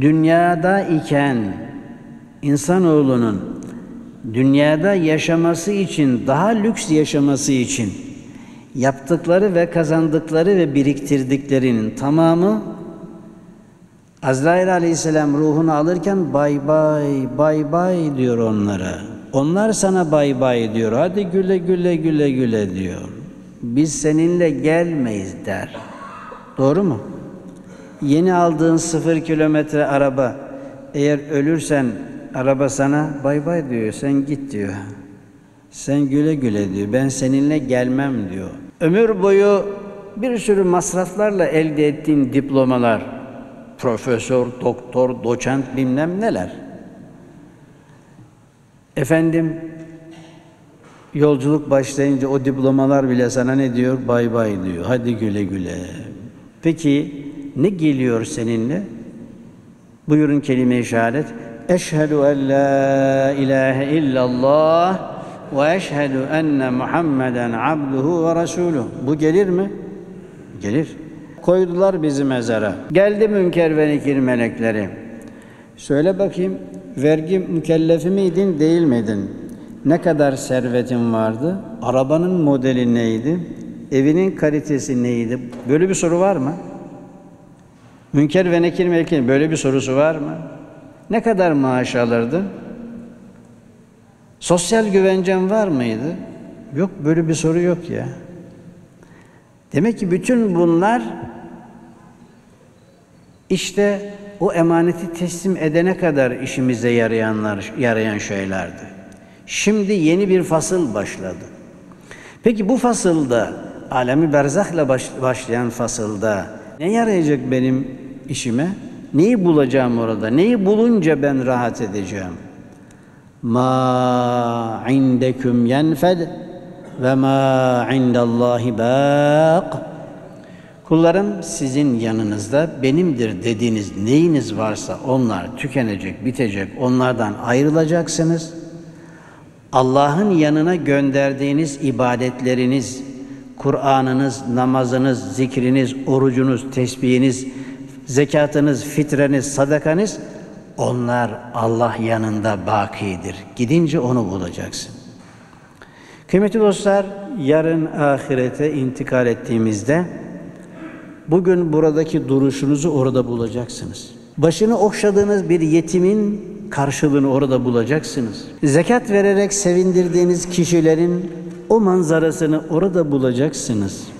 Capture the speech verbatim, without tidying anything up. dünyada iken insanoğlunun dünyada yaşaması için, daha lüks yaşaması için yaptıkları ve kazandıkları ve biriktirdiklerinin tamamı Azrail Aleyhisselam ruhunu alırken bay bay, bay bay diyor onlara. Onlar sana bay bay diyor. Hadi güle güle güle güle diyor. Biz seninle gelmeyiz der. Doğru mu? Yeni aldığın sıfır kilometre araba, eğer ölürsen araba sana bay bay diyor, sen git diyor. Sen güle güle diyor, ben seninle gelmem diyor. Ömür boyu bir sürü masraflarla elde ettiğin diplomalar, profesör, doktor, doçent bilmem neler. Efendim, yolculuk başlayınca o diplomalar bile sana ne diyor? Bay bay diyor, hadi güle güle. Peki, ne geliyor seninle? Buyurun kelime-i şehadet. Eşhedü en la ilahe illallah ve eşhedü enne Muhammeden abduhu ve rasuluh. Bu gelir mi? Gelir. Koydular bizi mezara. Geldi Münker ve Nekir melekleri. Söyle bakayım, vergi mükellefi miydin, değil miydin? Ne kadar servetin vardı? Arabanın modeli neydi? Evinin kalitesi neydi? Böyle bir soru var mı? Münker ve Nekir melekleri böyle bir sorusu var mı? Ne kadar maaş alırdın? Sosyal güvencen var mıydı? Yok, böyle bir soru yok ya. Demek ki bütün bunlar işte o emaneti teslim edene kadar işimize yarayanlar, yarayan şeylerdi. Şimdi yeni bir fasıl başladı. Peki bu fasılda, alemi berzahla baş, başlayan fasılda ne yarayacak benim işime? Neyi bulacağım orada? Neyi bulunca ben rahat edeceğim? Ma indeküm yenfed ve ma indallahi baq. Kullarım sizin yanınızda benimdir dediğiniz neyiniz varsa onlar tükenecek, bitecek, onlardan ayrılacaksınız. Allah'ın yanına gönderdiğiniz ibadetleriniz, Kur'an'ınız, namazınız, zikriniz, orucunuz, tesbihiniz, zekatınız, fitreniz, sadakanız, onlar Allah yanında bakidir. Gidince onu bulacaksın. Kıymetli dostlar, yarın ahirete intikal ettiğimizde bugün buradaki duruşunuzu orada bulacaksınız. Başını okşadığınız bir yetimin karşılığını orada bulacaksınız. Zekat vererek sevindirdiğiniz kişilerin o manzarasını orada bulacaksınız.